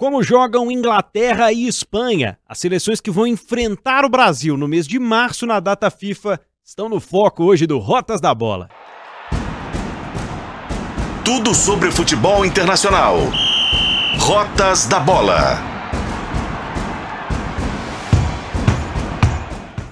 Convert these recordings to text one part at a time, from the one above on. Como jogam Inglaterra e Espanha? As seleções que vão enfrentar o Brasil no mês de março na data FIFA estão no foco hoje do Rotas da Bola. Tudo sobre futebol internacional. Rotas da Bola.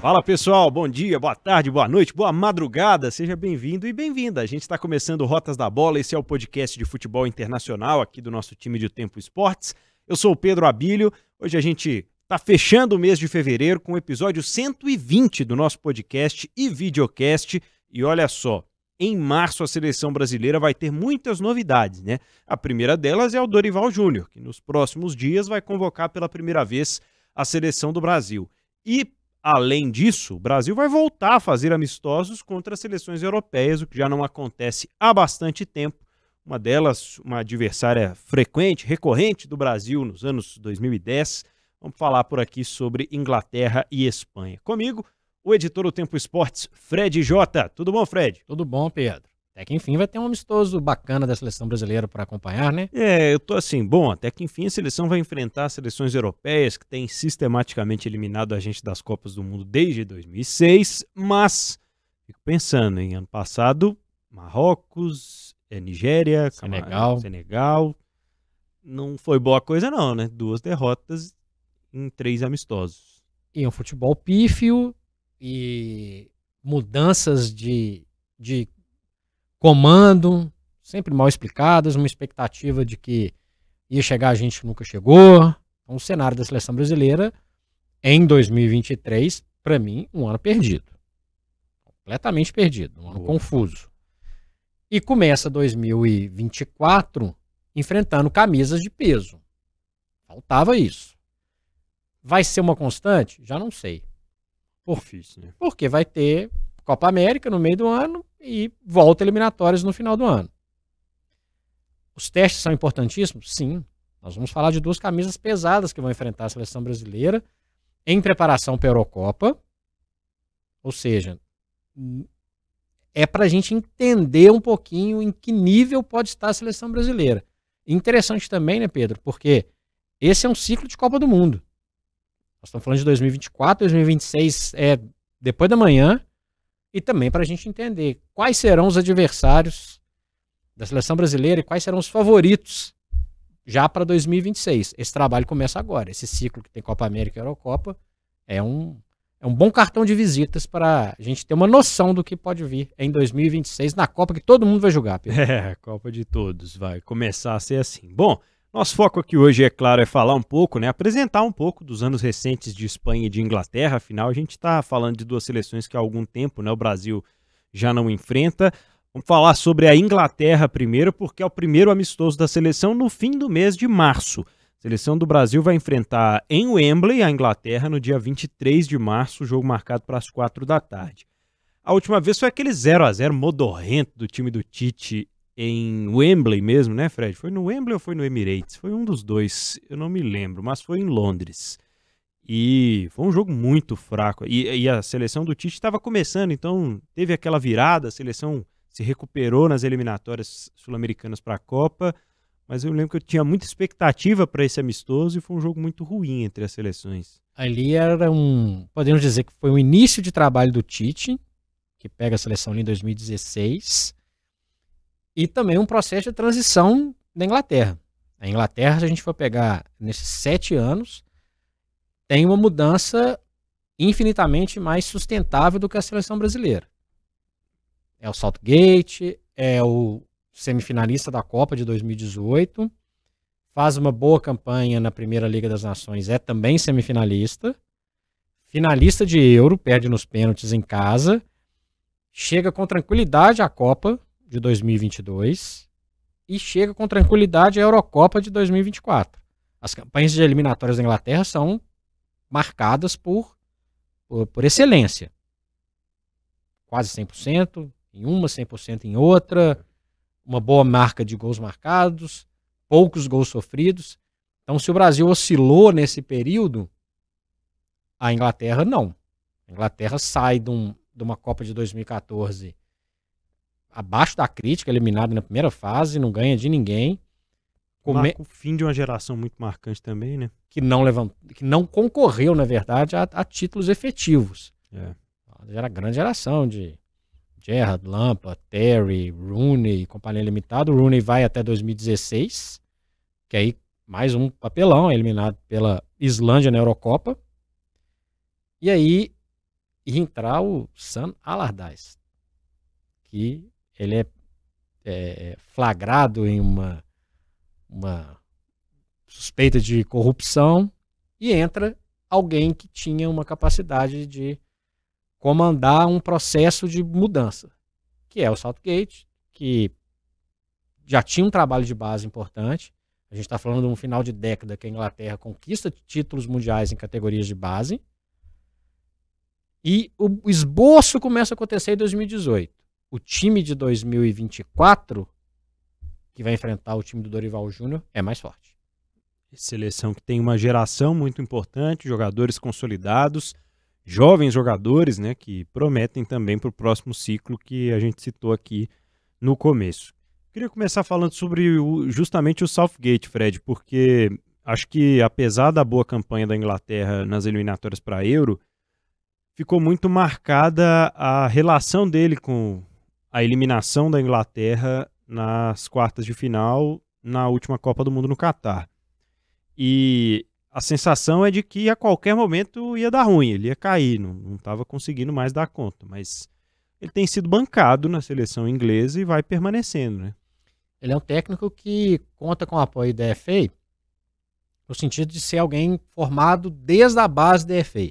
Fala pessoal, bom dia, boa tarde, boa noite, boa madrugada, seja bem-vindo e bem-vinda. A gente está começando o Rotas da Bola, esse é o podcast de futebol internacional aqui do nosso time de Tempo Esportes. Eu sou o Pedro Abílio, hoje a gente está fechando o mês de fevereiro com o episódio 120 do nosso podcast e videocast. E olha só, em março a seleção brasileira vai ter muitas novidades, né? A primeira delas é o Dorival Júnior, que nos próximos dias vai convocar pela primeira vez a seleção do Brasil. E, além disso, o Brasil vai voltar a fazer amistosos contra as seleções europeias, o que já não acontece há bastante tempo. Uma delas, uma adversária frequente, recorrente do Brasil nos anos 2010. Vamos falar por aqui sobre Inglaterra e Espanha. Comigo, o editor do Tempo Esportes, Fred Jota. Tudo bom, Fred? Tudo bom, Pedro. Até que enfim vai ter um amistoso bacana da seleção brasileira para acompanhar, né? É, eu tô assim, bom, até que enfim a seleção vai enfrentar as seleções europeias que têm sistematicamente eliminado a gente das Copas do Mundo desde 2006, mas fico pensando em ano passado, Marrocos, Nigéria, Senegal, não foi boa coisa não, né? 2 derrotas em 3 amistosos. E um futebol pífio e mudanças de comando, sempre mal explicadas, uma expectativa de que ia chegar a gente que nunca chegou. Então, o cenário da seleção brasileira em 2023, para mim, um ano perdido. Completamente perdido, um ano confuso. E começa 2024 enfrentando camisas de peso. Faltava isso. Vai ser uma constante? Já não sei. Difícil, né? Porque vai ter Copa América no meio do ano e volta eliminatórias no final do ano. Os testes são importantíssimos? Sim. Nós vamos falar de 2 camisas pesadas que vão enfrentar a seleção brasileira em preparação para a Eurocopa. Ou seja, é para a gente entender um pouquinho em que nível pode estar a seleção brasileira. Interessante também, né, Pedro? Porque esse é um ciclo de Copa do Mundo. Nós estamos falando de 2024, 2026 é depois da manhã. E também para a gente entender quais serão os adversários da seleção brasileira e quais serão os favoritos já para 2026. Esse trabalho começa agora. Esse ciclo que tem Copa América e Eurocopa é um bom cartão de visitas para a gente ter uma noção do que pode vir em 2026 na Copa que todo mundo vai jogar, Pedro. É, a Copa de todos vai começar a ser assim. Bom, nosso foco aqui hoje, é claro, é falar um pouco, né? Apresentar um pouco dos anos recentes de Espanha e de Inglaterra. Afinal, a gente está falando de 2 seleções que há algum tempo, né, o Brasil já não enfrenta. Vamos falar sobre a Inglaterra primeiro, porque é o primeiro amistoso da seleção no fim do mês de março. A seleção do Brasil vai enfrentar em Wembley a Inglaterra no dia 23 de março, jogo marcado para as 16h. A última vez foi aquele 0x0 modorrento do time do Tite, em Wembley mesmo, né, Fred? Foi no Wembley ou foi no Emirates? Foi um dos dois, eu não me lembro, mas foi em Londres. E foi um jogo muito fraco. E a seleção do Tite estava começando, então teve aquela virada, a seleção se recuperou nas eliminatórias sul-americanas para a Copa, mas eu lembro que eu tinha muita expectativa para esse amistoso e foi um jogo muito ruim entre as seleções. Ali era podemos dizer que foi o início de trabalho do Tite, que pega a seleção ali em 2016, e também um processo de transição da Inglaterra. A Inglaterra, se a gente for pegar nesses 7 anos, tem uma mudança infinitamente mais sustentável do que a seleção brasileira. É o Southgate, é o semifinalista da Copa de 2018, faz uma boa campanha na primeira Liga das Nações, é também semifinalista, finalista de Euro, perde nos pênaltis em casa, chega com tranquilidade à Copa de 2022 e chega com tranquilidade a Eurocopa de 2024. As campanhas de eliminatórias da Inglaterra são marcadas por excelência. Quase 100% em uma, 100% em outra, uma boa marca de gols marcados, poucos gols sofridos. Então, se o Brasil oscilou nesse período, a Inglaterra não. A Inglaterra sai de uma Copa de 2014 abaixo da crítica, eliminado na primeira fase, não ganha de ninguém, Marca o fim de uma geração muito marcante também, né? Que não concorreu, na verdade, a títulos efetivos. É. Era a grande geração de Gerrard, Lampard, Terry, Rooney, companhia limitada. O Rooney vai até 2016, que aí mais um papelão, eliminado pela Islândia na Eurocopa. E aí ia entrar o Sam Allardyce, que ele é flagrado em uma suspeita de corrupção, e entra alguém que tinha uma capacidade de comandar um processo de mudança, que é o Southgate, que já tinha um trabalho de base importante. A gente está falando de um final de década que a Inglaterra conquista títulos mundiais em categorias de base, e o esboço começa a acontecer em 2018. O time de 2024, que vai enfrentar o time do Dorival Júnior, é mais forte. Seleção que tem uma geração muito importante, jogadores consolidados, jovens jogadores, né, que prometem também para o próximo ciclo que a gente citou aqui no começo. Queria começar falando sobre justamente o Southgate, Fred, porque acho que apesar da boa campanha da Inglaterra nas eliminatórias para a Euro, ficou muito marcada a relação dele com a eliminação da Inglaterra nas quartas de final na última Copa do Mundo no Catar. E a sensação é de que a qualquer momento ia dar ruim, ele ia cair, não estava conseguindo mais dar conta, mas ele tem sido bancado na seleção inglesa e vai permanecendo, né? Ele é um técnico que conta com o apoio da FA, no sentido de ser alguém formado desde a base da FA.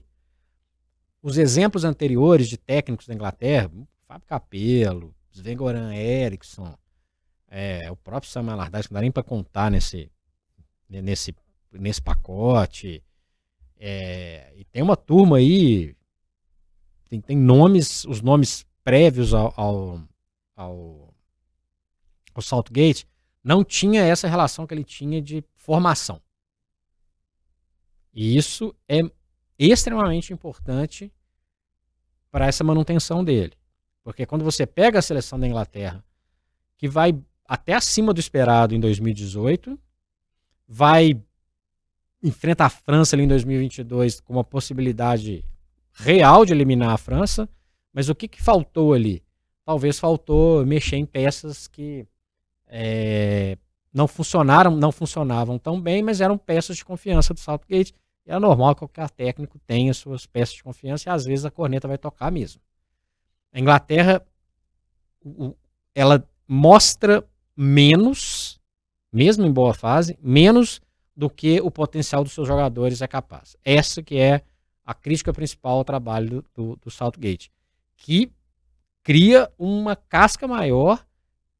Os exemplos anteriores de técnicos da Inglaterra, Fábio Capello, Sven-Göran Eriksson, o próprio Sam Allardyce, que não dá nem para contar nesse pacote, e tem uma turma aí, tem nomes, os nomes prévios ao Southgate não tinha essa relação que ele tinha de formação, e isso é extremamente importante para essa manutenção dele, porque quando você pega a seleção da Inglaterra, que vai até acima do esperado em 2018, enfrenta a França ali em 2022 com uma possibilidade real de eliminar a França, mas o que faltou ali? Talvez faltou mexer em peças que não funcionavam tão bem, mas eram peças de confiança do Southgate. E é normal que qualquer técnico tenha suas peças de confiança, e às vezes a corneta vai tocar mesmo. A Inglaterra, ela mostra menos, mesmo em boa fase, menos do que o potencial dos seus jogadores é capaz. Essa que é a crítica principal ao trabalho do Southgate, que cria uma casca maior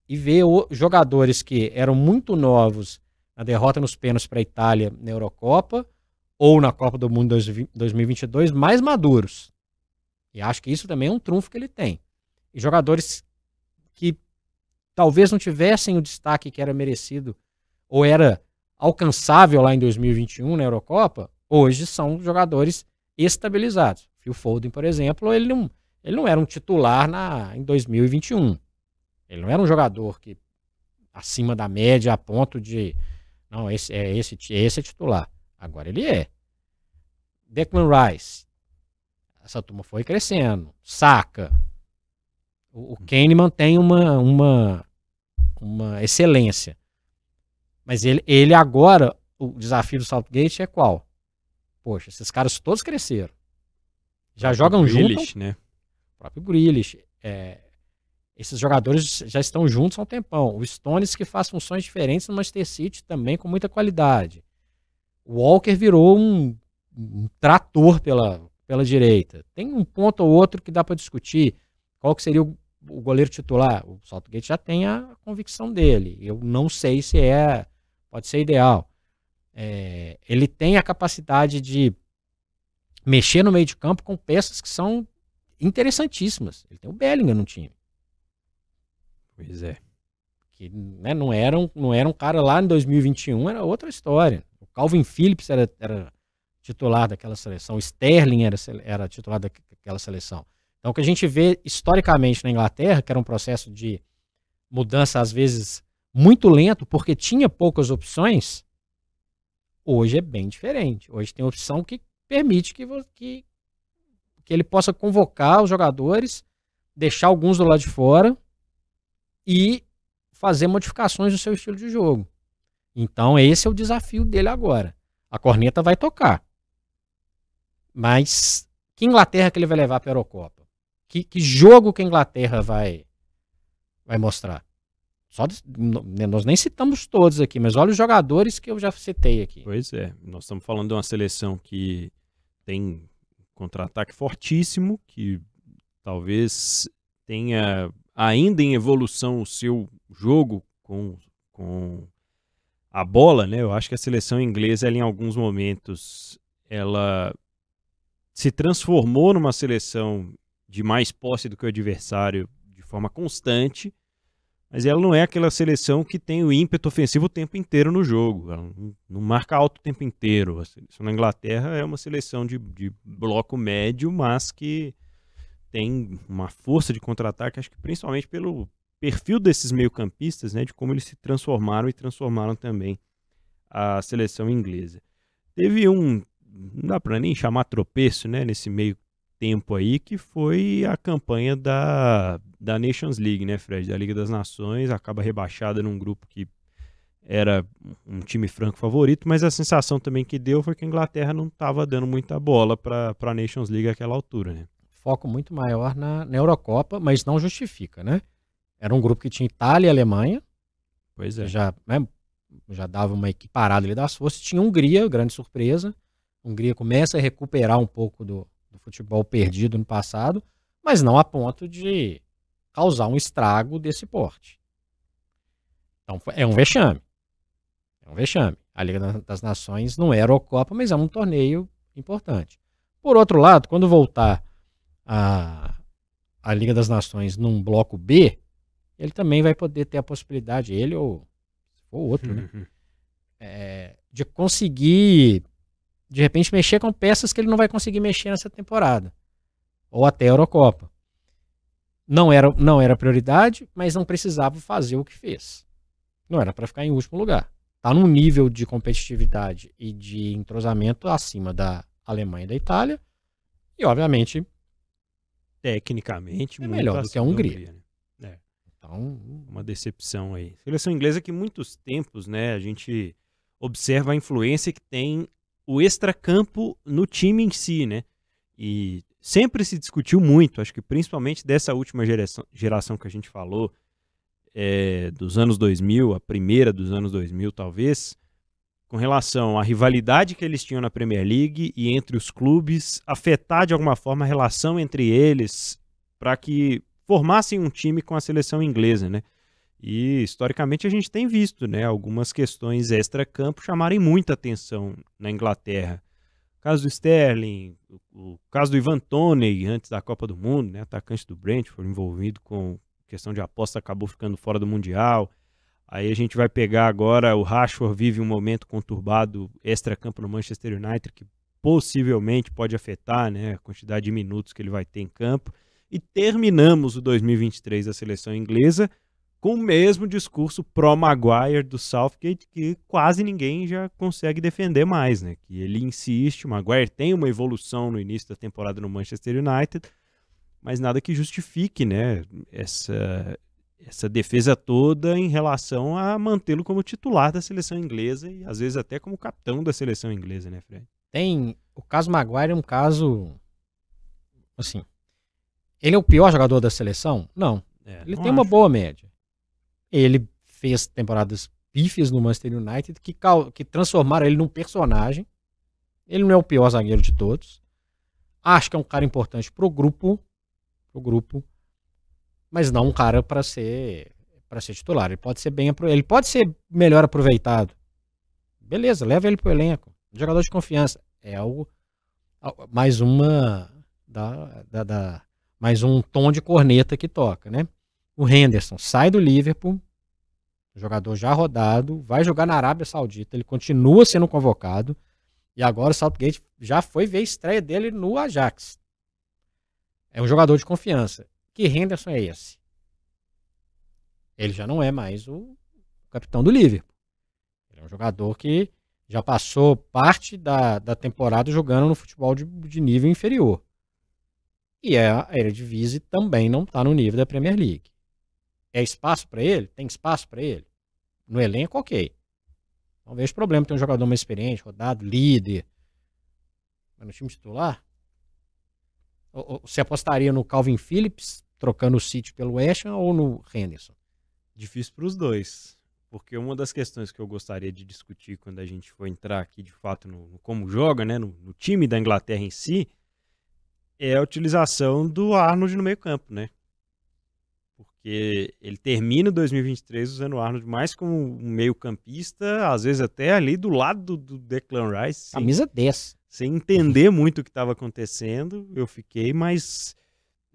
e vê jogadores que eram muito novos na derrota nos pênaltis para a Itália na Eurocopa ou na Copa do Mundo 2022 mais maduros. E acho que isso também é um trunfo que ele tem. E jogadores que talvez não tivessem o destaque que era merecido ou era alcançável lá em 2021 na Eurocopa, hoje são jogadores estabilizados. Phil Foden, por exemplo, ele não era um titular em 2021. Ele não era um jogador que acima da média a ponto de não, esse é titular. Agora ele é. Declan Rice. Essa turma foi crescendo. Saka. O Kane mantém uma excelência. Mas ele agora, o desafio do Southgate é qual? Poxa, esses caras todos cresceram. Já jogam juntos, né? O próprio Grealish. Esses jogadores já estão juntos há um tempão. O Stones, que faz funções diferentes no Manchester City também com muita qualidade. O Walker virou um trator pela direita. Tem um ponto ou outro que dá para discutir. Qual que seria o goleiro titular? O Southgate já tem a convicção dele. Eu não sei se pode ser ideal. Ele tem a capacidade de mexer no meio de campo com peças que são interessantíssimas. Ele tem o Bellingham no time. Pois é. Que, né, não era um cara lá em 2021, era outra história. O Calvin Phillips era titular daquela seleção, o Sterling era titular daquela seleção. Então o que a gente vê historicamente na Inglaterra, que era um processo de mudança às vezes muito lento porque tinha poucas opções, hoje é bem diferente. Hoje tem opção que permite que ele possa convocar os jogadores, deixar alguns do lado de fora e fazer modificações no seu estilo de jogo. Então esse é o desafio dele agora. A corneta vai tocar. Mas que Inglaterra que ele vai levar para a Eurocopa? Que jogo que a Inglaterra vai mostrar? Nós nem citamos todos aqui, mas olha os jogadores que eu já citei aqui. Pois é, nós estamos falando de uma seleção que tem contra-ataque fortíssimo, que talvez tenha ainda em evolução o seu jogo com a bola, né? Eu acho que a seleção inglesa, ela, em alguns momentos, ela se transformou numa seleção de mais posse do que o adversário de forma constante, mas ela não é aquela seleção que tem o ímpeto ofensivo o tempo inteiro no jogo. Ela não marca alto o tempo inteiro. A seleção da Inglaterra é uma seleção de bloco médio, mas que tem uma força de contra-ataque, acho que principalmente pelo perfil desses meio-campistas, né, de como eles se transformaram e transformaram também a seleção inglesa. Teve um, não dá para nem chamar tropeço, né, nesse meio tempo aí, que foi a campanha da Nations League, né, Fred? Da Liga das Nações, acaba rebaixada num grupo que era um time franco favorito, mas a sensação também que deu foi que a Inglaterra não estava dando muita bola para a Nations League àquela altura, né? Foco muito maior na Eurocopa, mas não justifica, né? Era um grupo que tinha Itália e Alemanha, pois é, já dava uma equiparada ali das forças. Tinha Hungria, grande surpresa. A Hungria começa a recuperar um pouco do futebol perdido no passado, mas não a ponto de causar um estrago desse porte. Então é um vexame. É um vexame. A Liga das Nações não é a Eurocopa, mas é um torneio importante. Por outro lado, quando voltar a Liga das Nações num bloco B, ele também vai poder ter a possibilidade, ele ou outro, né? De conseguir, de repente, mexer com peças que ele não vai conseguir mexer nessa temporada. Ou até a Eurocopa. Não era prioridade, mas não precisava fazer o que fez. Não era para ficar em último lugar. Está num nível de competitividade e de entrosamento acima da Alemanha e da Itália. E, obviamente, tecnicamente, é melhor do que a Hungria. Né? Então, uma decepção aí. Seleção inglesa que, muitos tempos, né, a gente observa a influência que tem o extracampo no time em si, né? E sempre se discutiu muito, acho que principalmente dessa última geração que a gente falou, dos anos 2000, a primeira dos anos 2000 talvez, com relação à rivalidade que eles tinham na Premier League e entre os clubes, afetar de alguma forma a relação entre eles para que formassem um time com a seleção inglesa, né? E, historicamente, a gente tem visto, né, algumas questões extra-campo chamarem muita atenção na Inglaterra. O caso do Sterling, o caso do Ivan Toney, antes da Copa do Mundo, né, atacante do Brentford, envolvido com questão de aposta, acabou ficando fora do Mundial. Aí a gente vai pegar agora, o Rashford vive um momento conturbado extra-campo no Manchester United, que possivelmente pode afetar, né, a quantidade de minutos que ele vai ter em campo. E terminamos o 2023 da seleção inglesa com o mesmo discurso pró-Maguire do Southgate, que quase ninguém já consegue defender mais, né? Que ele insiste, o Maguire tem uma evolução no início da temporada no Manchester United, mas nada que justifique, né, essa defesa toda em relação a mantê-lo como titular da seleção inglesa e às vezes até como capitão da seleção inglesa, né, Fred? O caso Maguire é um caso, assim, ele é o pior jogador da seleção? Não. Ele tem uma boa média. Ele fez temporadas pífias no Manchester United que transformaram ele num personagem. Ele não é o pior zagueiro de todos. Acho que é um cara importante pro grupo, mas não um cara para ser titular. Ele pode ser melhor aproveitado. Beleza, leva ele pro elenco. Jogador de confiança é algo, mais um tom de corneta que toca, né? O Henderson sai do Liverpool, jogador já rodado, vai jogar na Arábia Saudita, ele continua sendo convocado, e agora o Southgate já foi ver a estreia dele no Ajax. É um jogador de confiança. Que Henderson é esse? Ele já não é mais o o capitão do Liverpool. Ele é um jogador que já passou parte da temporada jogando no futebol de nível inferior. E a Eredivisie também não está no nível da Premier League. É espaço para ele? Tem espaço para ele? No elenco, ok. Não vejo problema ter um jogador mais experiente, rodado, líder. Mas no time titular? Ou você apostaria no Calvin Phillips, trocando o City pelo West Ham, ou no Henderson? Difícil para os dois. Porque uma das questões que eu gostaria de discutir quando a gente for entrar aqui, de fato, no como joga, né, no time da Inglaterra em si, é a utilização do Arnold no meio campo, né? Porque ele termina 2023 usando o Arnold mais como um meio campista, às vezes até ali do lado do Declan Rice. Camisa 10. Sem entender muito o que estava acontecendo, eu fiquei, mas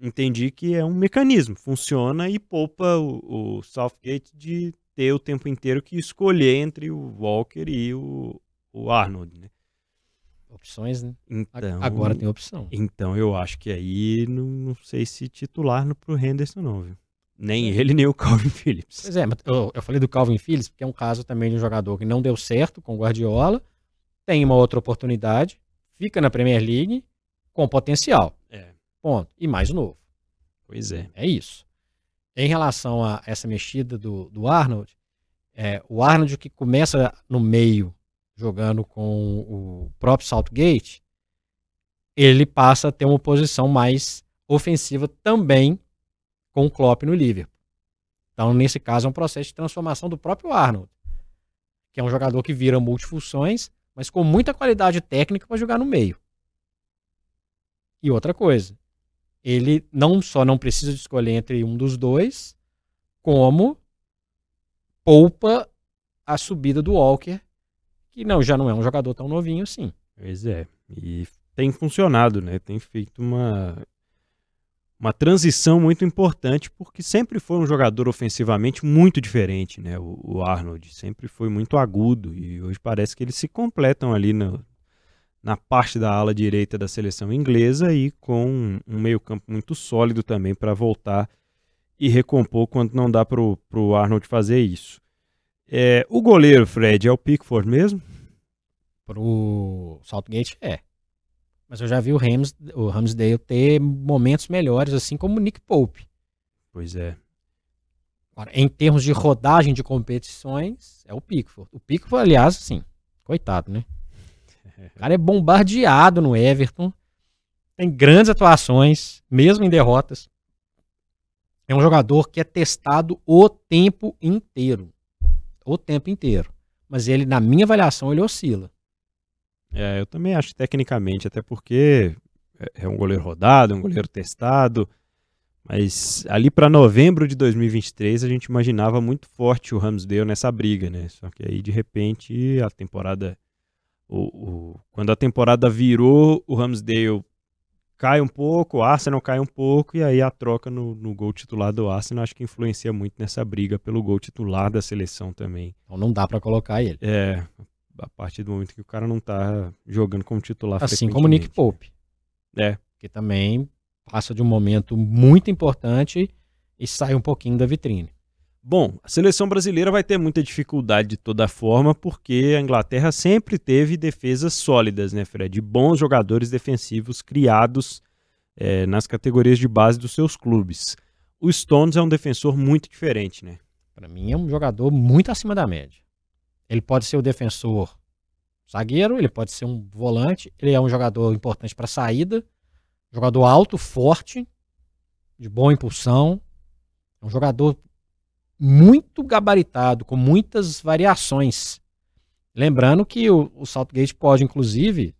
entendi que é um mecanismo, funciona e poupa o Southgate de ter o tempo inteiro que escolher entre o Walker e o Arnold, né? Opções, né? Então, agora tem opção. Então eu acho que aí não sei se titular no pro Henderson não, viu? Nem ele, nem o Calvin Phillips. Pois é, mas eu falei do Calvin Phillips porque é um caso também de um jogador que não deu certo com o Guardiola, tem uma outra oportunidade, fica na Premier League com potencial. É. Ponto. E mais novo. Pois é. É isso. Em relação a essa mexida do Arnold, o Arnold que começa no meio jogando com o próprio Southgate, ele passa a ter uma posição mais ofensiva também com o Klopp no Liverpool. Então, nesse caso, é um processo de transformação do próprio Arnold, que é um jogador que vira multifunções, mas com muita qualidade técnica para jogar no meio. E outra coisa, ele não só não precisa de escolher entre um dos dois, como poupa a subida do Walker, que já não é um jogador tão novinho assim. Pois é, e tem funcionado, né? Tem feito uma transição muito importante, porque sempre foi um jogador ofensivamente muito diferente, né? O Arnold sempre foi muito agudo, e hoje parece que eles se completam ali na parte da ala direita da seleção inglesa e com um meio campo muito sólido também para voltar e recompor quando não dá para o Arnold fazer isso. O goleiro, Fred, é o Pickford mesmo? Pro Southgate é. Mas eu já vi o Ramsdale ter momentos melhores, assim como o Nick Pope. Pois é. Agora, em termos de rodagem de competições, é o Pickford. O Pickford, aliás, assim, coitado, né? O cara é bombardeado no Everton, tem grandes atuações, mesmo em derrotas. É um jogador que é testado o tempo inteiro. O tempo inteiro. Mas ele, na minha avaliação, ele oscila. Eu também acho tecnicamente, até porque é um goleiro rodado, é um goleiro testado, mas ali para novembro de 2023 a gente imaginava muito forte o Ramsdale nessa briga, né? Só que aí de repente a temporada... Quando a temporada virou, o Ramsdale cai um pouco, o Arsenal cai um pouco, e aí a troca no gol titular do Arsenal acho que influencia muito nessa briga pelo gol titular da seleção também. Então não dá para colocar ele. A partir do momento que o cara não tá jogando como titular. Assim como o Nick Pope. É. Que também passa de um momento muito importante e sai um pouquinho da vitrine. Bom, a seleção brasileira vai ter muita dificuldade de toda forma, porque a Inglaterra sempre teve defesas sólidas, né, Fred? Bons jogadores defensivos criados nas categorias de base dos seus clubes. O Stones é um defensor muito diferente, né? Para mim é um jogador muito acima da média. Ele pode ser o defensor zagueiro, ele pode ser um volante, ele é um jogador importante para saída, jogador alto, forte, de boa impulsão, é um jogador muito gabaritado, com muitas variações. Lembrando que o Southgate pode, inclusive,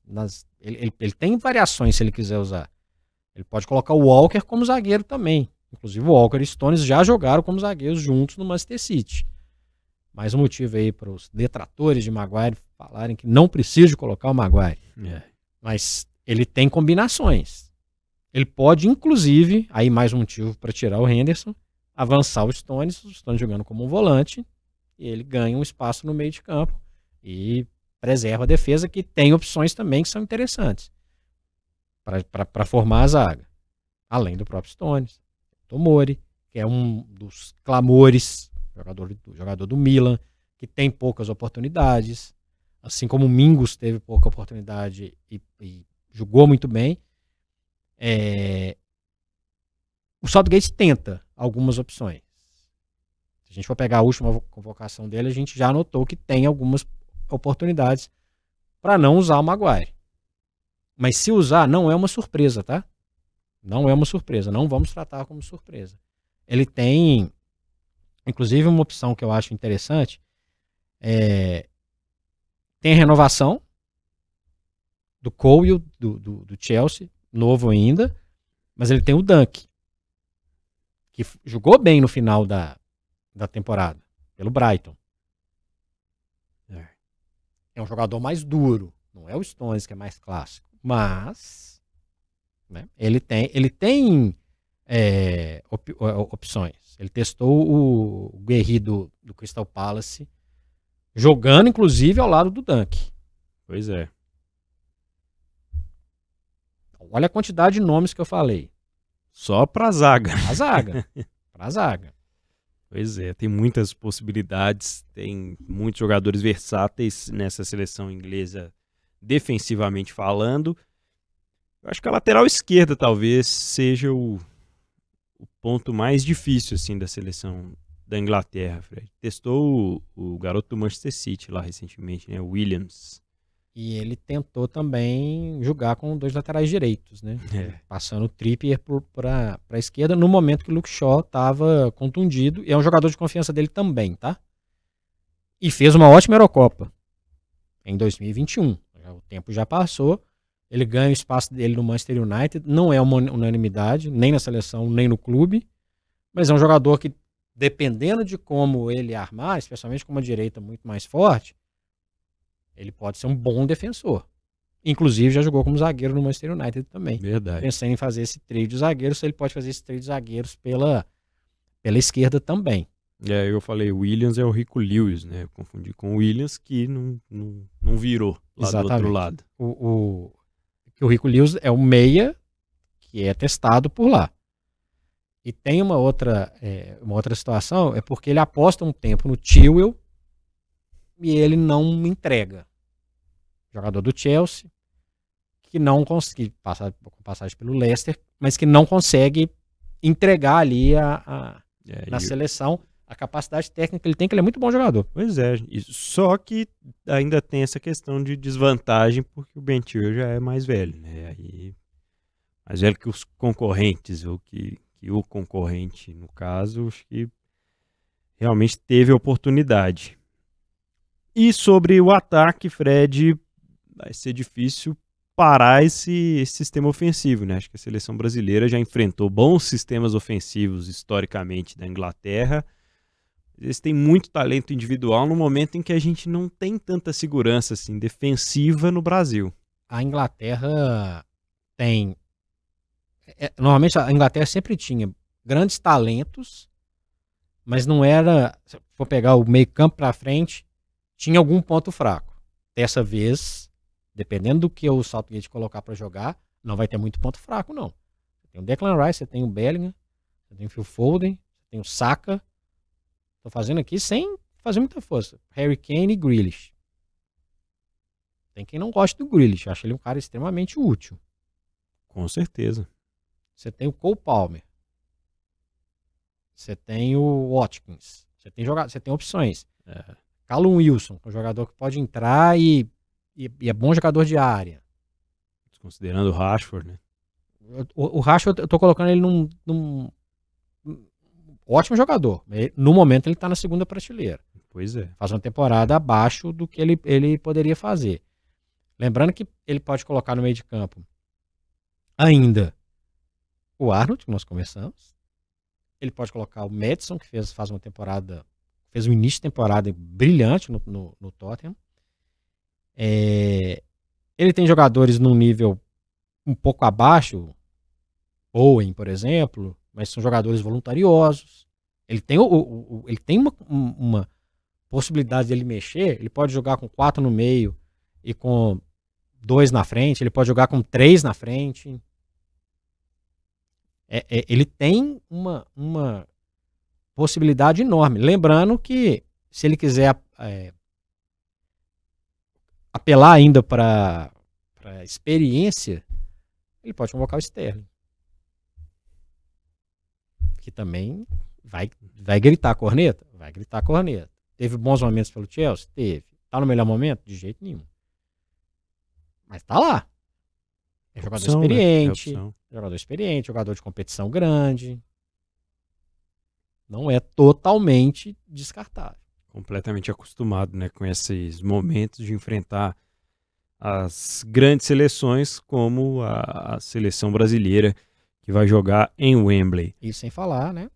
ele tem variações se ele quiser usar. Ele pode colocar o Walker como zagueiro também. Inclusive o Walker e Stones já jogaram como zagueiros juntos no Manchester City. Mais um motivo aí para os detratores de Maguire falarem que não precisa de colocar o Maguire. Mas ele tem combinações. Ele pode, inclusive, aí mais um motivo para tirar o Henderson, avançar os Stones jogando como um volante, e ele ganha um espaço no meio de campo e preserva a defesa, que tem opções também que são interessantes para formar a zaga. Além do próprio Stones, Tomori, que é um dos clamores jogador do Milan, que tem poucas oportunidades, assim como o Mingus teve pouca oportunidade e jogou muito bem. O Southgate tenta algumas opções. Se a gente for pegar a última convocação dele, a gente já notou que tem algumas oportunidades para não usar o Maguire. Mas se usar, não é uma surpresa, tá? Não é uma surpresa, não vamos tratar como surpresa. Ele tem, inclusive, uma opção que eu acho interessante. Tem a renovação do Cole, do Chelsea, novo ainda, mas ele tem o Dunk, que jogou bem no final da temporada, pelo Brighton. É um jogador mais duro, não é o Stones, que é mais clássico, mas... Ele tem opções. Ele testou o Guerri do Crystal Palace, jogando inclusive ao lado do Dunk. Pois é. Olha a quantidade de nomes que eu falei. Só pra zaga. Pra zaga. Pra zaga. Pois é, tem muitas possibilidades, tem muitos jogadores versáteis nessa seleção inglesa, defensivamente falando. Eu acho que a lateral esquerda talvez seja o ponto mais difícil assim, da seleção da Inglaterra, Fred. Testou o garoto do Manchester City lá recentemente, né? O Williams. E ele tentou também jogar com dois laterais direitos, né? Passando o Trippier para a esquerda no momento que o Luke Shaw estava contundido. E é um jogador de confiança dele também, tá? E fez uma ótima Eurocopa em 2021. O tempo já passou. Ele ganha o espaço dele no Manchester United, não é uma unanimidade, nem na seleção, nem no clube, mas é um jogador que, dependendo de como ele armar, especialmente com uma direita muito mais forte, ele pode ser um bom defensor. Inclusive, já jogou como zagueiro no Manchester United também. Verdade. Pensando em fazer esse trio de zagueiros, ele pode fazer esse trio de zagueiros pela esquerda também. Eu falei, o Williams é o Rico Lewis, né? Eu confundi com o Williams, que não virou lá do outro lado. O Rico Lewis é o meia que é testado por lá. E tem uma outra situação, é porque ele aposta um tempo no Chilwell e ele não entrega. Jogador do Chelsea, que não consegue passar com passagem pelo Leicester, mas que não consegue entregar ali na seleção a capacidade técnica que ele tem, que ele é muito bom jogador. Pois é, só que ainda tem essa questão de desvantagem, porque o Bentil já é mais velho, né? Aí, mais velho que os concorrentes, ou que o concorrente, no caso, acho que realmente teve oportunidade. E sobre o ataque, Fred, vai ser difícil parar esse sistema ofensivo, né? Acho que a seleção brasileira já enfrentou bons sistemas ofensivos historicamente da Inglaterra. Eles têm muito talento individual no momento em que a gente não tem tanta segurança assim, defensiva no Brasil. A Inglaterra tem... Normalmente a Inglaterra sempre tinha grandes talentos, mas não era... Se for pegar o meio campo pra frente, tinha algum ponto fraco. Dessa vez, dependendo do que o Southgate colocar pra jogar, não vai ter muito ponto fraco, não. Tem o Declan Rice, você tem o Bellingham, você tem o Phil Foden, você tem o Saka. Tô fazendo aqui sem fazer muita força. Harry Kane e Grealish. Tem quem não gosta do Grealish. Acho ele um cara extremamente útil. Com certeza. Você tem o Cole Palmer. Você tem o Watkins. Você tem opções. Callum Wilson, um jogador que pode entrar e é bom jogador de área. Considerando o Rashford, né? O Rashford, eu tô colocando ele num ótimo jogador. No momento ele está na segunda prateleira. Pois é. Faz uma temporada abaixo do que ele poderia fazer. Lembrando que ele pode colocar no meio de campo ainda o Arnold, que nós começamos. Ele pode colocar o Maddison, que fez um início de temporada brilhante no Tottenham. Ele tem jogadores num nível um pouco abaixo, Owen, por exemplo, mas são jogadores voluntariosos. Ele tem uma possibilidade de ele mexer, ele pode jogar com 4 no meio e com 2 na frente, ele pode jogar com 3 na frente. Ele tem uma possibilidade enorme. Lembrando que se ele quiser apelar ainda para experiência, ele pode convocar o Sterling, que também vai gritar corneta? Vai gritar corneta. Teve bons momentos pelo Chelsea? Teve. Tá no melhor momento? De jeito nenhum. Mas tá lá. É jogador experiente, né? Jogador de competição grande. Não é totalmente descartável. Completamente acostumado, né, com esses momentos de enfrentar as grandes seleções como a seleção brasileira que vai jogar em Wembley. E sem falar, né?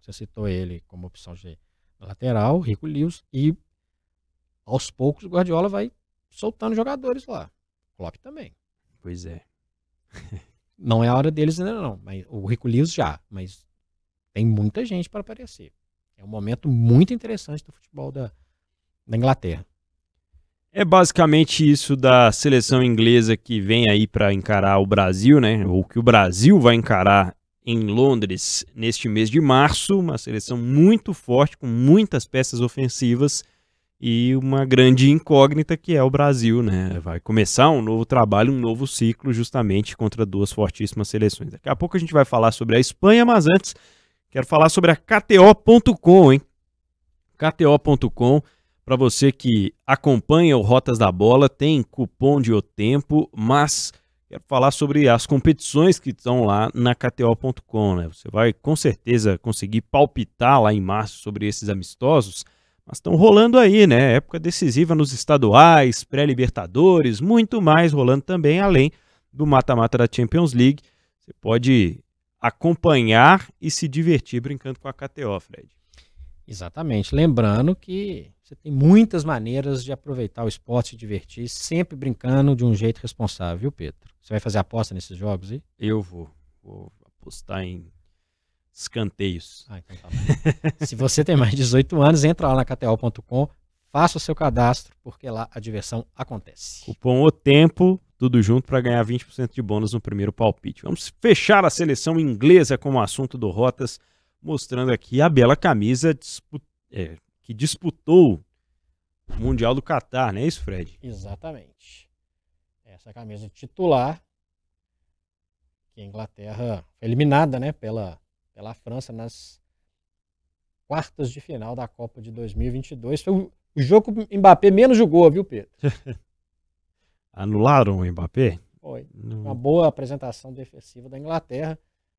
Você citou ele como opção de lateral, Rico Lewis, e aos poucos o Guardiola vai soltando jogadores lá. Klopp também. Pois é. Não é a hora deles ainda não, mas o Rico Lewis já, mas tem muita gente para aparecer. É um momento muito interessante do futebol da Inglaterra. É basicamente isso da seleção inglesa que vem aí para encarar o Brasil, né? Ou que o Brasil vai encarar em Londres neste mês de março. Uma seleção muito forte, com muitas peças ofensivas e uma grande incógnita que é o Brasil, né? Vai começar um novo trabalho, um novo ciclo, justamente contra duas fortíssimas seleções. Daqui a pouco a gente vai falar sobre a Espanha, mas antes quero falar sobre a KTO.com, hein? KTO.com, para você que acompanha o Rotas da Bola, tem cupom de O Tempo, mas quero falar sobre as competições que estão lá na KTO.com, né? Você vai com certeza conseguir palpitar lá em março sobre esses amistosos, mas estão rolando aí, né? Época decisiva nos estaduais, pré-libertadores, muito mais rolando também, além do mata-mata da Champions League. Você pode acompanhar e se divertir brincando com a KTO, Fred. Exatamente. Lembrando que você tem muitas maneiras de aproveitar o esporte e se divertir, sempre brincando de um jeito responsável, viu, Pedro? Você vai fazer aposta nesses jogos aí? Eu vou. Vou apostar em escanteios. Ah, então tá bom. Se você tem mais de 18 anos, entra lá na KTO.com, faça o seu cadastro, porque lá a diversão acontece. Cupom O Tempo, tudo junto, para ganhar 20% de bônus no primeiro palpite. Vamos fechar a seleção inglesa como assunto do Rotas, mostrando aqui a bela camisa que disputou o Mundial do Catar, não é isso, Fred? Exatamente. Essa camisa titular, que a Inglaterra foi eliminada, né, pela França nas quartas de final da Copa de 2022. Foi o jogo que o Mbappé menos jogou, viu, Pedro? Anularam o Mbappé? Foi. Não. Uma boa apresentação defensiva da Inglaterra,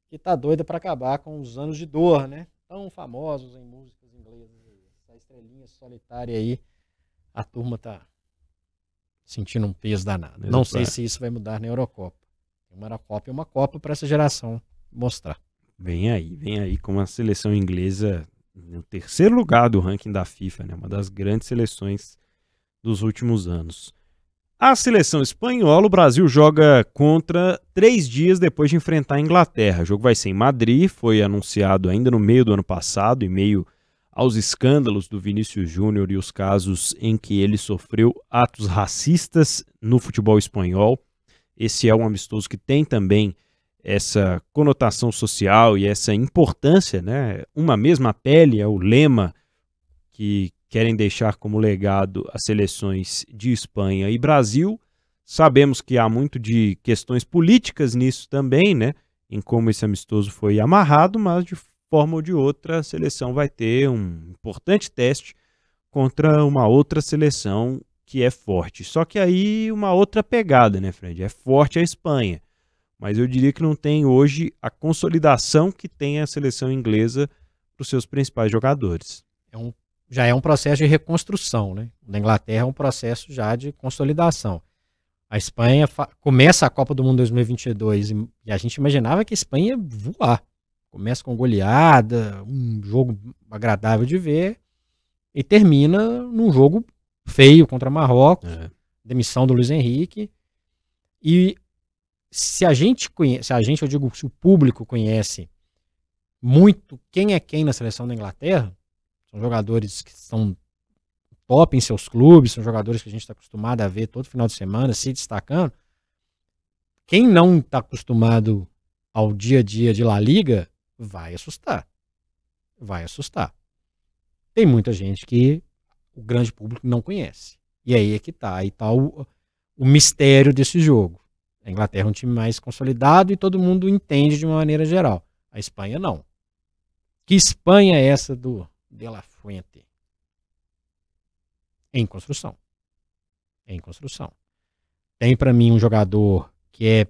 que tá doida para acabar com os anos de dor, né? Tão famosos em músicas inglesas. Essa estrelinha solitária aí, a turma tá sentindo um peso danado. Mesmo. Não sei se isso vai mudar na Eurocopa. Uma Eurocopa é uma Copa para essa geração mostrar. Vem aí com a seleção inglesa no terceiro lugar do ranking da FIFA, né? Uma das grandes seleções dos últimos anos. A seleção espanhola, o Brasil joga contra 3 dias depois de enfrentar a Inglaterra. O jogo vai ser em Madrid, foi anunciado ainda no meio do ano passado, em meio aos escândalos do Vinícius Júnior e os casos em que ele sofreu atos racistas no futebol espanhol. Esse é um amistoso que tem também essa conotação social e essa importância, né? Uma mesma pele é o lema que querem deixar como legado as seleções de Espanha e Brasil. Sabemos que há muito de questões políticas nisso também, né? Em como esse amistoso foi amarrado, mas de forma ou de outra a seleção vai ter um importante teste contra uma outra seleção que é forte. Só que aí uma outra pegada, né, Fred? É forte a Espanha, mas eu diria que não tem hoje a consolidação que tem a seleção inglesa para os seus principais jogadores. Já é um processo de reconstrução, né? Na Inglaterra é um processo já de consolidação. A Espanha começa a Copa do Mundo 2022 e a gente imaginava que a Espanha ia voar. Começa com goleada, um jogo agradável de ver e termina num jogo feio contra Marrocos, demissão do Luis Enrique. E se a gente conhece, eu digo, se o público conhece muito quem é quem na seleção da Inglaterra, são jogadores que são top em seus clubes, são jogadores que a gente está acostumado a ver todo final de semana se destacando. Quem não está acostumado ao dia a dia de La Liga vai assustar. vai assustar. Tem muita gente que o grande público não conhece. E aí é que tá. Aí tá o mistério desse jogo. A Inglaterra é um time mais consolidado e todo mundo entende de uma maneira geral. A Espanha não. Que Espanha é essa do De La Fuente? Em construção. Em construção. Tem para mim um jogador que é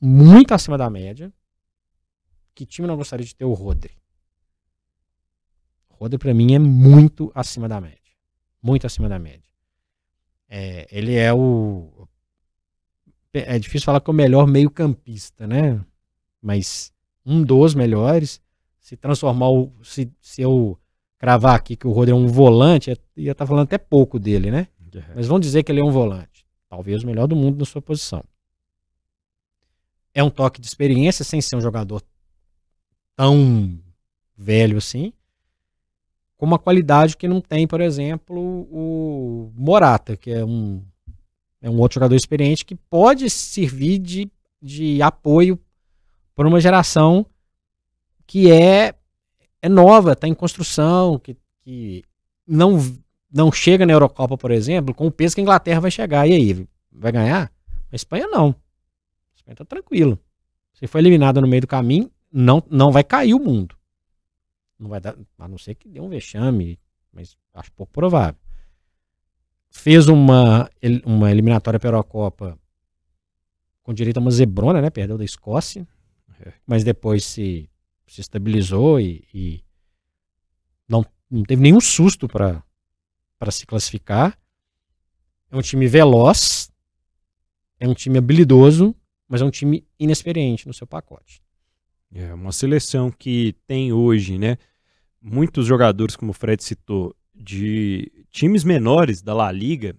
muito acima da média. Que time não gostaria de ter o Rodri? O Rodri para mim é muito acima da média. Muito acima da média. É, ele é o... É difícil falar que é o melhor meio campista, né? Mas um dos melhores. Se transformar, se eu cravar aqui que o Rodri é um volante, ia estar falando até pouco dele, né? Yeah. Mas vamos dizer que ele é um volante. Talvez o melhor do mundo na sua posição. É um toque de experiência, sem ser um jogador tão velho assim. Com uma qualidade que não tem, por exemplo, o Morata, que é um outro jogador experiente que pode servir de apoio para uma geração que é nova, está em construção, que não chega na Eurocopa, por exemplo, com o peso que a Inglaterra vai chegar. E aí, vai ganhar? A Espanha não. A Espanha está tranquila. Se for eliminada no meio do caminho, não vai cair o mundo. Não vai dar, a não ser que dê um vexame, mas acho pouco provável. Fez uma eliminatória para a Eurocopa com direito a uma zebrona, né? Perdeu da Escócia. Mas depois se estabilizou e não teve nenhum susto para se classificar. É um time veloz, é um time habilidoso, mas é um time inexperiente no seu pacote. É uma seleção que tem hoje, né, muitos jogadores, como o Fred citou, de times menores da La Liga,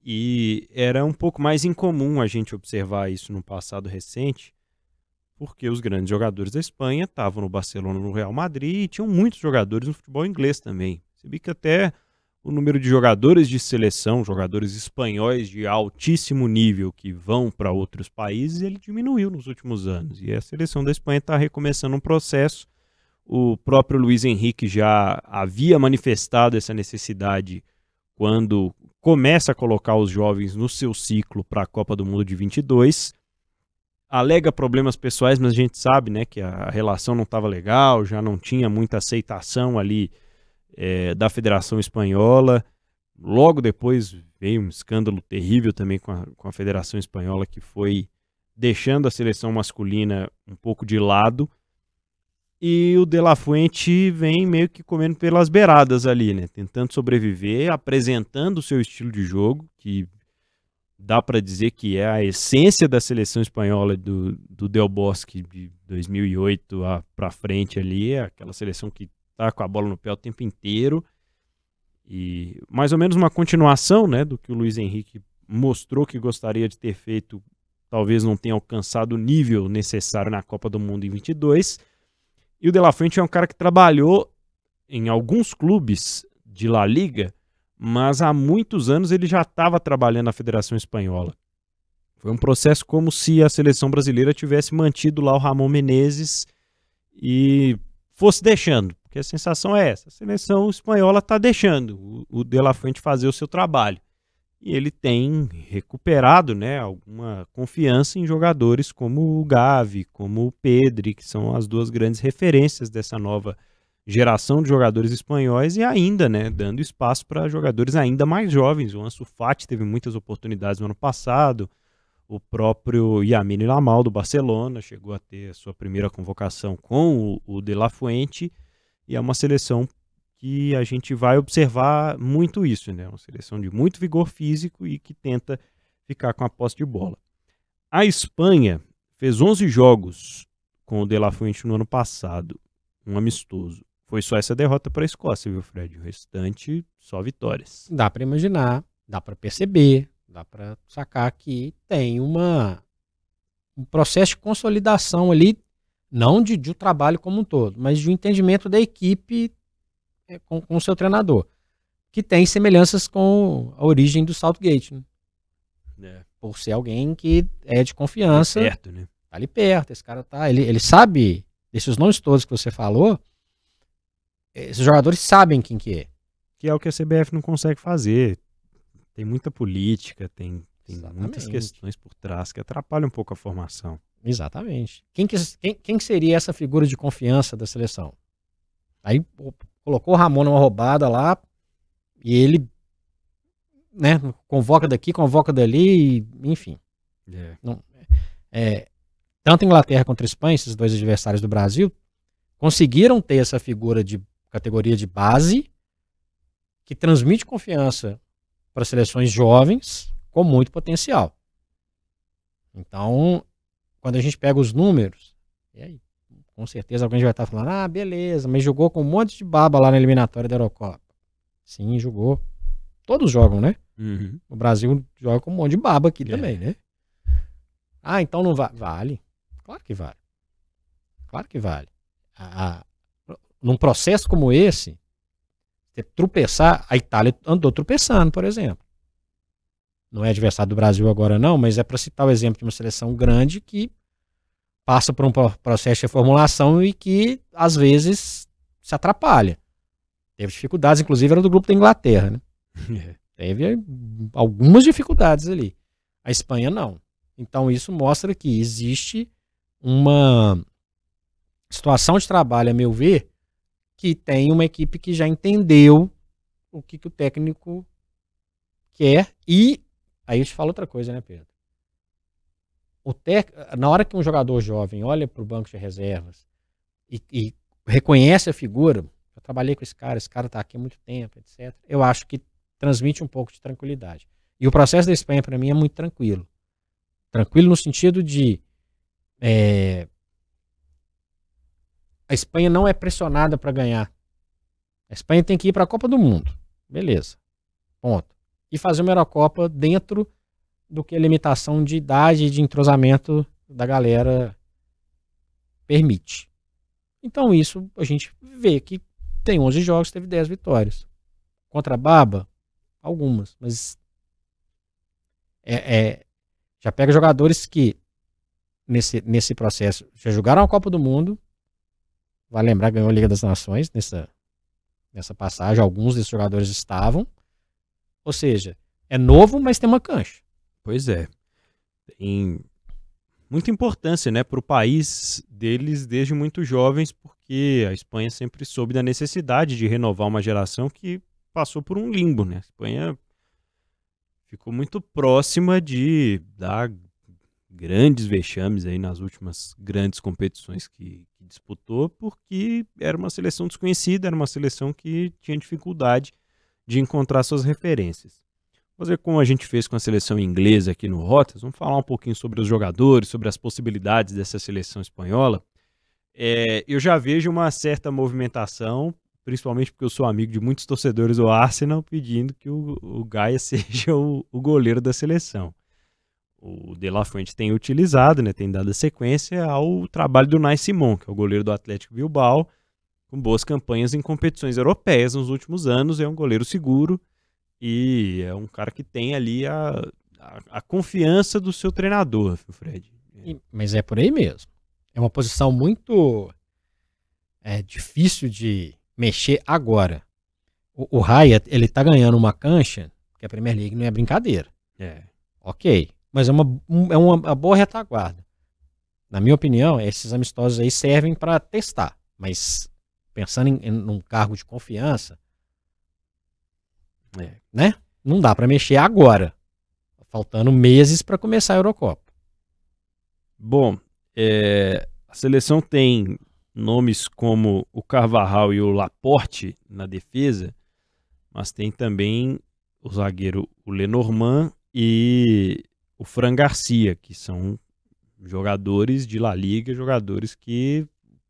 e era um pouco mais incomum a gente observar isso no passado recente, porque os grandes jogadores da Espanha estavam no Barcelona, no Real Madrid, e tinham muitos jogadores no futebol inglês também. Você vê que até o número de jogadores de seleção, jogadores espanhóis de altíssimo nível que vão para outros países, ele diminuiu nos últimos anos. E a seleção da Espanha está recomeçando um processo. O próprio Luis Enrique já havia manifestado essa necessidade quando começa a colocar os jovens no seu ciclo para a Copa do Mundo de 22. Alega problemas pessoais, mas a gente sabe, né, que a relação não estava legal, já não tinha muita aceitação ali da Federação Espanhola. Logo depois veio um escândalo terrível também com a Federação Espanhola, que foi deixando a seleção masculina um pouco de lado. E o De La Fuente vem meio que comendo pelas beiradas ali, né? Tentando sobreviver, apresentando o seu estilo de jogo, que dá para dizer que é a essência da seleção espanhola do Del Bosque de 2008 para frente ali, aquela seleção que tá com a bola no pé o tempo inteiro, e mais ou menos uma continuação, né, do que o Luis Enrique mostrou que gostaria de ter feito, talvez não tenha alcançado o nível necessário na Copa do Mundo em 22, e o De La Fuente é um cara que trabalhou em alguns clubes de La Liga, mas há muitos anos ele já estava trabalhando na Federação Espanhola. Foi um processo como se a seleção brasileira tivesse mantido lá o Ramon Menezes e fosse deixando, porque a sensação é essa, a seleção espanhola está deixando o De La Fuente fazer o seu trabalho. E ele tem recuperado, né, alguma confiança em jogadores como o Gavi, como o Pedri, que são as duas grandes referências dessa nova geração de jogadores espanhóis, e ainda, né, dando espaço para jogadores ainda mais jovens. O Ansu Fati teve muitas oportunidades no ano passado, o próprio Lamine Yamal do Barcelona chegou a ter a sua primeira convocação com o De La Fuente, e é uma seleção que a gente vai observar muito isso, né? Uma seleção de muito vigor físico e que tenta ficar com a posse de bola. A Espanha fez 11 jogos com o De La Fuente no ano passado, um amistoso. Foi só essa derrota para a Escócia, viu, Fred? O restante, só vitórias. Dá para imaginar, dá para perceber, dá para sacar que tem um processo de consolidação ali, não de um trabalho como um todo, mas de um entendimento da equipe com o seu treinador, que tem semelhanças com a origem do Southgate, né? É. Por ser alguém que é de confiança, tá ali perto, né? Tá ali perto, esse cara ele sabe desses nomes todos que você falou, esses jogadores sabem quem que é. Que é o que a CBF não consegue fazer. Tem muita política, tem muitas questões por trás que atrapalham um pouco a formação. Exatamente. Quem seria essa figura de confiança da seleção? Aí colocou o Ramon numa roubada lá e ele, né, convoca daqui, convoca dali, enfim. É. Não, tanto a Inglaterra contra a Espanha, esses dois adversários do Brasil, conseguiram ter essa figura de categoria de base que transmite confiança para seleções jovens com muito potencial. Então, quando a gente pega os números, e aí, com certeza alguém já vai estar falando, ah, beleza, mas jogou com um monte de baba lá na eliminatória da Eurocopa. Sim, jogou. Todos jogam, né? Uhum. O Brasil joga com um monte de baba aqui também, né? Ah, então não vale. Vale. Claro que vale. Claro que vale. Num processo como esse, você tropeçar, a Itália andou tropeçando, por exemplo. Não é adversário do Brasil agora não, mas é para citar o exemplo de uma seleção grande que passa por um processo de reformulação e que às vezes se atrapalha. Teve dificuldades, inclusive era do grupo da Inglaterra, né? Teve algumas dificuldades ali. A Espanha não. Então isso mostra que existe uma situação de trabalho, a meu ver, que tem uma equipe que já entendeu o que o técnico quer. E aí eu te falo outra coisa, né, Pedro? Na hora que um jogador jovem olha para o banco de reservas e reconhece a figura, eu trabalhei com esse cara está aqui há muito tempo, etc. Eu acho que transmite um pouco de tranquilidade. E o processo da Espanha, para mim, é muito tranquilo. Tranquilo no sentido de a Espanha não é pressionada para ganhar. A Espanha tem que ir para a Copa do Mundo. Beleza. Ponto. E fazer uma Eurocopa dentro do que a limitação de idade e de entrosamento da galera permite. Então isso a gente vê que tem 11 jogos, teve 10 vitórias. Contra a Baba, algumas, mas já pega jogadores que nesse processo já jogaram a Copa do Mundo, vai lembrar, ganhou a Liga das Nações nessa passagem, alguns desses jogadores estavam. Ou seja, é novo, mas tem uma cancha. Pois é. Tem muita importância, né, para o país deles desde muito jovens, porque a Espanha sempre soube da necessidade de renovar uma geração que passou por um limbo, né? A Espanha ficou muito próxima de dar grandes vexames aí nas últimas grandes competições que disputou, porque era uma seleção desconhecida, era uma seleção que tinha dificuldade de encontrar suas referências. Fazer como a gente fez com a seleção inglesa aqui no Rotas, vamos falar um pouquinho sobre os jogadores, sobre as possibilidades dessa seleção espanhola. Eu já vejo uma certa movimentação, principalmente porque eu sou amigo de muitos torcedores do Arsenal, pedindo que o Gaia seja o goleiro da seleção. O De La Fuente tem utilizado, né, tem dado sequência ao trabalho do Nay Simon, que é o goleiro do Atlético Bilbao, com boas campanhas em competições europeias nos últimos anos, é um goleiro seguro e é um cara que tem ali a confiança do seu treinador, Fred. Mas é por aí mesmo. É uma posição muito difícil de mexer agora. O Raya, ele tá ganhando uma cancha, que a Premier League não é brincadeira. É. Ok, mas é uma boa retaguarda. Na minha opinião, esses amistosos aí servem para testar, mas pensando em um cargo de confiança, né? Não dá para mexer agora. Faltando meses para começar a Eurocopa. Bom, a seleção tem nomes como o Carvajal e o Laporte na defesa, mas tem também o zagueiro o Lenormand e o Fran Garcia, que são jogadores de La Liga, jogadores que,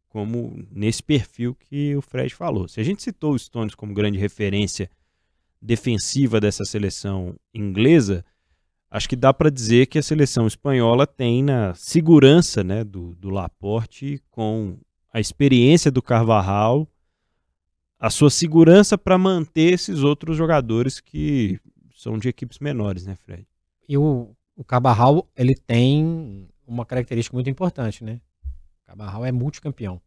como nesse perfil que o Fred falou. Se a gente citou o Stones como grande referência defensiva dessa seleção inglesa, acho que dá para dizer que a seleção espanhola tem na segurança, né, do Laporte, com a experiência do Carvajal, a sua segurança para manter esses outros jogadores que são de equipes menores, né, Fred? E o Carvajal, ele tem uma característica muito importante, né? Carvajal é multicampeão.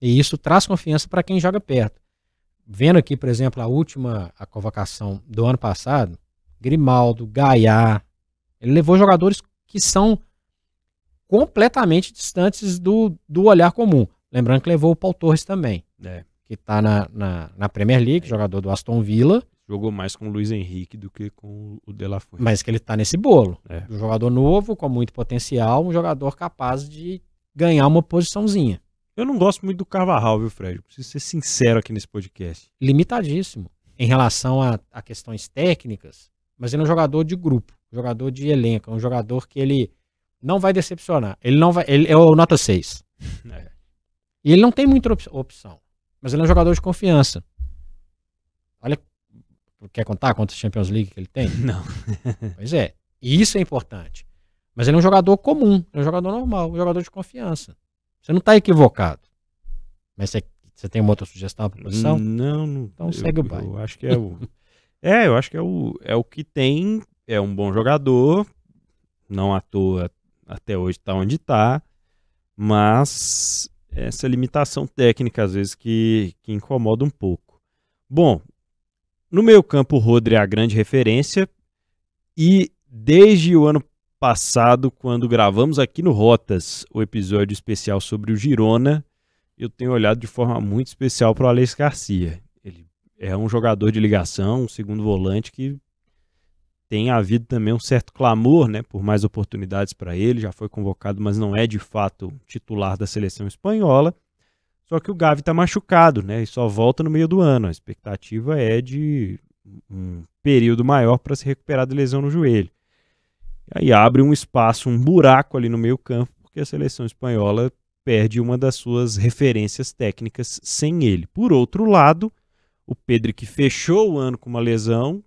E isso traz confiança para quem joga perto. Vendo aqui, por exemplo, a convocação do ano passado, Grimaldo, Gaiá, ele levou jogadores que são completamente distantes do olhar comum. Lembrando que levou o Paul Torres também, que está na Premier League, jogador do Aston Villa. Jogou mais com o Luis Enrique do que com o De La Fuente. Mas que ele está nesse bolo. Um jogador novo, com muito potencial, um jogador capaz de ganhar uma posiçãozinha. Eu não gosto muito do Carvajal, viu, Fred? Eu preciso ser sincero aqui nesse podcast. Limitadíssimo em relação a questões técnicas, mas ele é um jogador de grupo, jogador de elenco, é um jogador que ele não vai decepcionar. Ele é o nota 6. E ele não tem muita opção, mas ele é um jogador de confiança. Olha, quer contar quantas Champions League que ele tem? Não. Pois é, e isso é importante. Mas ele é um jogador comum, é um jogador normal, um jogador de confiança. Você não está equivocado. Mas você tem uma outra sugestão para a posição? Não. Então segue o baile. Eu acho que é o que tem. É um bom jogador. Não à toa até hoje está onde está. Mas essa limitação técnica às vezes que incomoda um pouco. Bom, no meio campo o Rodri é a grande referência. E desde o ano passado, quando gravamos aqui no Rotas o episódio especial sobre o Girona, eu tenho olhado de forma muito especial para o Alex Garcia. Ele é um jogador de ligação, um segundo volante que tem havido também um certo clamor, né, por mais oportunidades para ele. Já foi convocado, mas não é de fato titular da seleção espanhola. Só que o Gavi está machucado, né, e só volta no meio do ano. A expectativa é de um período maior para se recuperar da lesão no joelho. Aí abre um espaço, um buraco ali no meio campo, porque a seleção espanhola perde uma das suas referências técnicas sem ele. Por outro lado, o Pedri, que fechou o ano com uma lesão,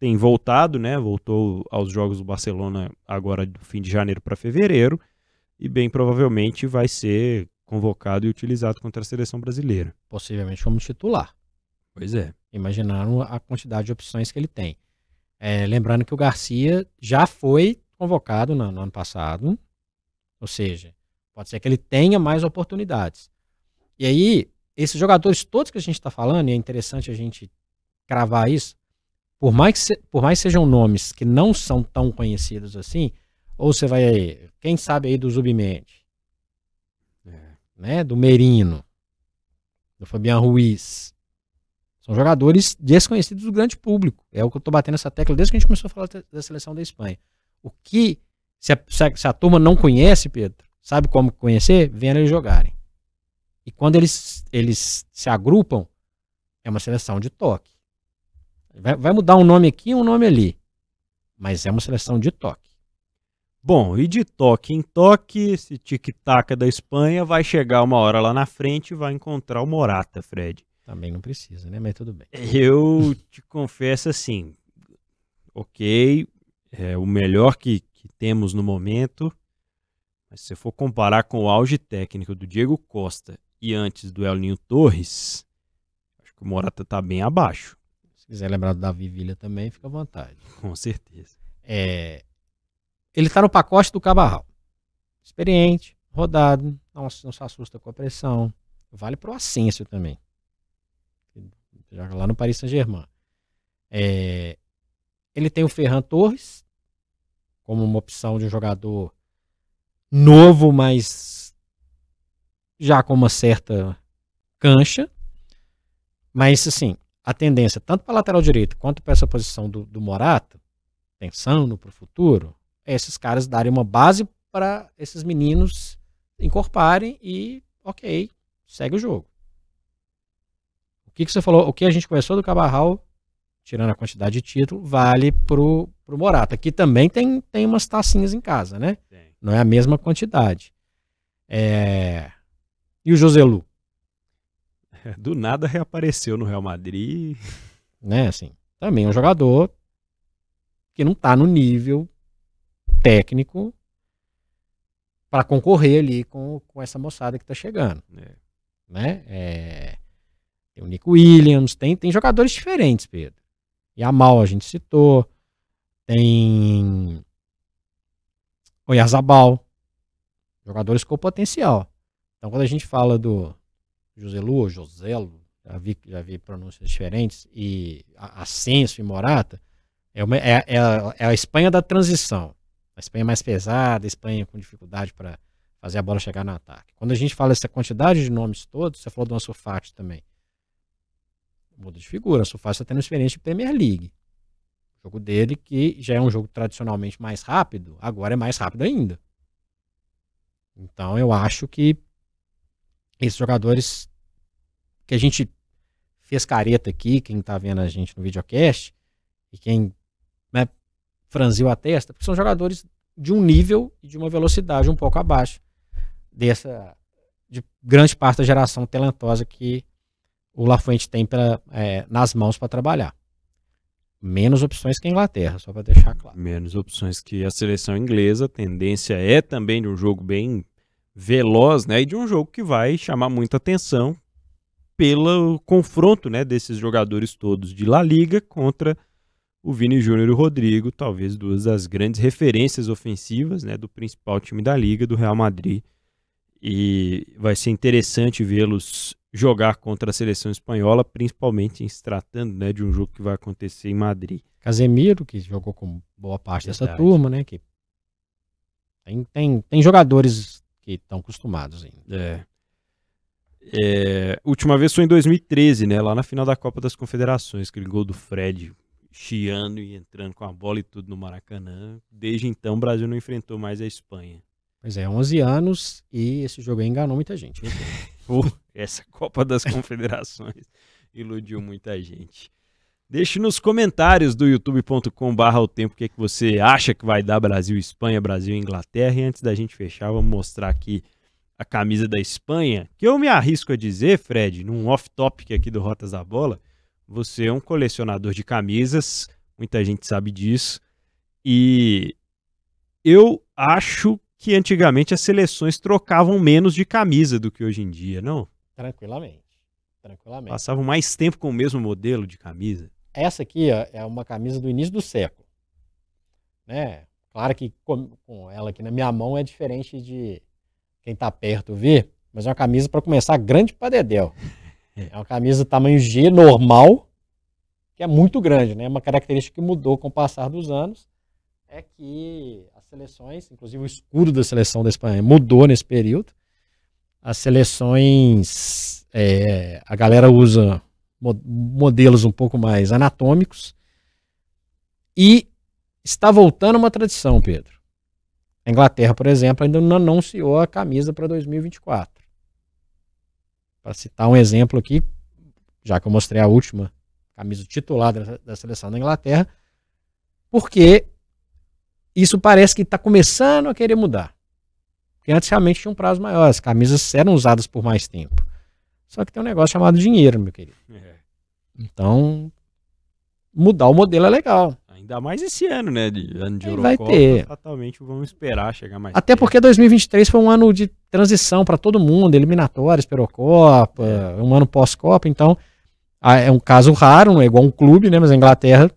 tem voltado, né? Voltou aos jogos do Barcelona agora do fim de janeiro para fevereiro e bem provavelmente vai ser convocado e utilizado contra a seleção brasileira. Possivelmente como titular. Pois é. Imaginaram a quantidade de opções que ele tem. Lembrando que o Garcia já foi convocado no ano passado, ou seja, pode ser que ele tenha mais oportunidades. E aí, esses jogadores todos que a gente está falando, e é interessante a gente cravar isso, por mais sejam nomes que não são tão conhecidos assim, ou você vai aí, quem sabe aí do Zubimendi, né, do Merino, do Fabian Ruiz. São jogadores desconhecidos do grande público. É o que eu estou batendo essa tecla desde que a gente começou a falar da seleção da Espanha. O que, se a turma não conhece, Pedro, sabe como conhecer? Vendo eles jogarem. E quando eles se agrupam, é uma seleção de toque. Vai mudar um nome aqui e um nome ali. Mas é uma seleção de toque. Bom, e de toque em toque, esse tic-tac da Espanha vai chegar uma hora lá na frente e vai encontrar o Morata, Fred. Também não precisa, né? Mas tudo bem. Eu te confesso assim, ok, é o melhor que temos no momento, mas se você for comparar com o auge técnico do Diego Costa e antes do Elinho Torres, acho que o Morata tá bem abaixo. Se quiser lembrar do Davi Villa também, fica à vontade. Com certeza. Ele tá no pacote do Carvajal. Experiente, rodado, não se assusta com a pressão. Vale pro Asensio também. Joga lá no Paris Saint-Germain. Ele tem o Ferran Torres como uma opção de um jogador novo, mas já com uma certa cancha. Mas, assim, a tendência, tanto para a lateral direita quanto para essa posição do Morata, pensando para o futuro, é esses caras darem uma base para esses meninos encorparem e, ok, segue o jogo. O que você falou? O que a gente conversou do Carvajal, tirando a quantidade de título, vale pro Morata, que também tem umas tacinhas em casa, né? Tem. Não é a mesma quantidade. E o Joselu? Do nada reapareceu no Real Madrid. Né, assim, também é um jogador que não tá no nível técnico para concorrer ali com essa moçada que tá chegando. Né? Tem o Nico Williams, tem jogadores diferentes, Pedro. E a Mal a gente citou, tem o Oyarzabal, jogadores com potencial. Então quando a gente fala do Joselu, Joselo, já vi pronúncias diferentes, e Ascenso e Morata, é a Espanha da transição. A Espanha mais pesada, a Espanha com dificuldade para fazer a bola chegar no ataque. Quando a gente fala essa quantidade de nomes todos, você falou do Ansu Fati também. Muda de figura, o Ansu Fati está tendo experiência de Premier League. O jogo dele, que já é um jogo tradicionalmente mais rápido, agora é mais rápido ainda. Então eu acho que esses jogadores que a gente fez careta aqui, quem tá vendo a gente no videocast, e quem, né, franziu a testa, porque são jogadores de um nível e de uma velocidade um pouco abaixo de grande parte da geração talentosa que o La Fuente tem nas mãos para trabalhar. Menos opções que a Inglaterra, só para deixar claro. Menos opções que a seleção inglesa. A tendência é também de um jogo bem veloz, né? E de um jogo que vai chamar muita atenção pelo confronto, né, desses jogadores todos de La Liga contra o Vini Júnior e o Rodrigo, talvez duas das grandes referências ofensivas, né, do principal time da Liga, do Real Madrid. E vai ser interessante vê-los jogar contra a seleção espanhola, principalmente em se tratando, né, de um jogo que vai acontecer em Madrid. Casemiro, que jogou com boa parte dessa turma, né, que tem jogadores que estão acostumados ainda. Última vez foi em 2013, né, lá na final da Copa das Confederações, aquele gol do Fred chiando e entrando com a bola e tudo no Maracanã. Desde então o Brasil não enfrentou mais a Espanha. Pois é, 11 anos, e esse jogo aí enganou muita gente. Essa Copa das Confederações iludiu muita gente. Deixe nos comentários do youtube.com/otempo o que é que você acha que vai dar Brasil, Espanha, Brasil e Inglaterra. E antes da gente fechar, vamos mostrar aqui a camisa da Espanha, que eu me arrisco a dizer, Fred, num off-topic aqui do Rotas da Bola, você é um colecionador de camisas, muita gente sabe disso, e eu acho que antigamente as seleções trocavam menos de camisa do que hoje em dia, não? Tranquilamente. Passavam mais tempo com o mesmo modelo de camisa. Essa aqui, ó, é uma camisa do início do século, né? Claro que com ela aqui na minha mão é diferente de quem tá perto ver, mas é uma camisa, para começar, grande pra dedéu. É uma camisa tamanho G normal, que é muito grande, né? Uma característica que mudou com o passar dos anos é que as seleções, inclusive o escudo da seleção da Espanha mudou nesse período. As seleções, a galera usa modelos um pouco mais anatômicos, e está voltando uma tradição, Pedro. A Inglaterra, por exemplo, ainda não anunciou a camisa para 2024. Para citar um exemplo aqui, já que eu mostrei a última camisa titular da seleção da Inglaterra, porque isso parece que está começando a querer mudar. Porque antes realmente tinha um prazo maior, as camisas eram usadas por mais tempo. Só que tem um negócio chamado dinheiro, meu querido. Então, mudar o modelo é legal. Ainda mais esse ano, né? Ano de Eurocopa, vai ter. Fatalmente vamos esperar chegar mais Até tempo. Porque 2023 foi um ano de transição para todo mundo, eliminatórias, Eurocopa, um ano pós-Copa. Então, é um caso raro, não é igual um clube, né? Mas a Inglaterra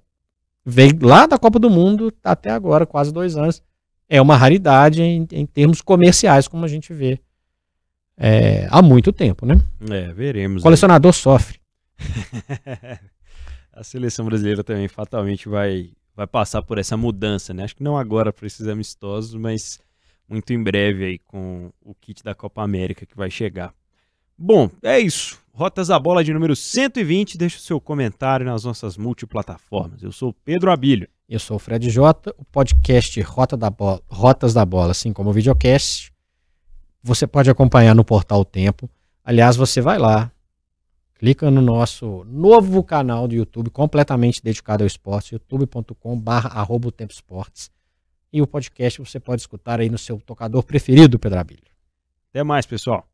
veio lá da Copa do Mundo até agora, quase 2 anos. É uma raridade em termos comerciais, como a gente vê há muito tempo, né? Veremos. O colecionador sofre. A seleção brasileira também fatalmente vai passar por essa mudança, né? Acho que não agora para esses amistosos, mas muito em breve aí com o kit da Copa América que vai chegar. Bom, é isso. Rotas da Bola de número 120, deixa o seu comentário nas nossas multiplataformas. Eu sou o Pedro Abílio. Eu sou o Fred Jota. O podcast Rotas da Bola, assim como o videocast, você pode acompanhar no portal Tempo. Aliás, você vai lá, clica no nosso novo canal do YouTube, completamente dedicado ao esporte, youtube.com/@otempoesportes. E o podcast você pode escutar aí no seu tocador preferido, Pedro Abílio. Até mais, pessoal.